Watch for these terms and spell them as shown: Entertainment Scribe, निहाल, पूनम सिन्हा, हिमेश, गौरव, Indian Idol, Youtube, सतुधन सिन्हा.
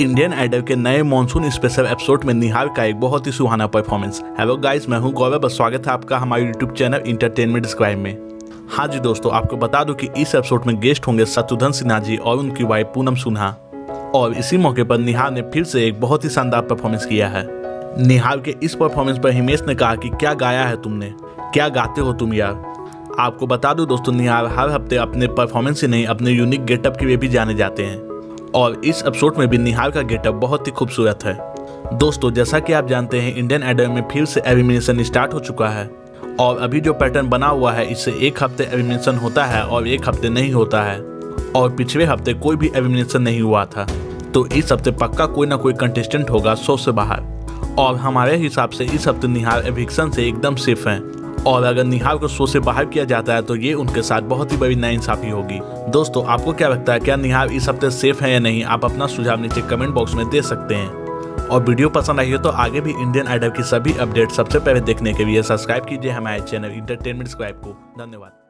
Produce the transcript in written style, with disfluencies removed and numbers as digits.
Indian idol के नए monsoon special episode में निहाल का एक बहुत ही सुहाना परफॉर्मेंस। हेलो गाइस, मैं हूं गौरव, स्वागत है आपका हमारे यूट्यूब चैनल इंटरटेनमेंट डिस्क्राइब में। हाँ जी दोस्तों, आपको बता दूं कि इस एपिसोड में गेस्ट होंगे सतुधन सिन्हा जी और उनकी वाइफ पूनम सिन्हा, और इसी मौके पर निहाल ने फिर से एक बहुत ही शानदार परफॉर्मेंस किया है। निहाल के इस परफॉर्मेंस पर हिमेश ने कहा कि क्या गाया है तुमने, क्या गाते हो तुम यार। आपको बता दूं दोस्तों, निहाल हर हफ्ते अपने परफॉर्मेंस ही नहीं अपने यूनिक गेटअप के लिए भी जाने जाते हैं, और इस एपिसोड में भी निहाल का गेटअप बहुत ही खूबसूरत है। दोस्तों जैसा कि आप जानते हैं, इंडियन आइडल में फिर से एलिमिनेशन स्टार्ट हो चुका है, और अभी जो पैटर्न बना हुआ है इससे एक हफ्ते एलिमिनेशन होता है और एक हफ्ते नहीं होता है, और पिछले हफ्ते कोई भी एलिमिनेशन नहीं हुआ था। तो इस हफ्ते पक्का कोई ना कोई कंटेस्टेंट होगा शो से बाहर, और हमारे हिसाब से इस हफ्ते निहाल एविक्शन से एकदम सेफ हैं, और अगर निहाल को शो से बाहर किया जाता है तो ये उनके साथ बहुत ही बड़ी नाइंसाफी होगी। दोस्तों आपको क्या लगता है, क्या निहाल इस हफ्ते सेफ है या नहीं? आप अपना सुझाव नीचे कमेंट बॉक्स में दे सकते हैं, और वीडियो पसंद आई हो तो आगे भी इंडियन आइडल की सभी अपडेट सबसे पहले देखने के लिए सब्सक्राइब कीजिए हमारे चैनल इंटरटेनमेंट डिस्क्राइब को। धन्यवाद।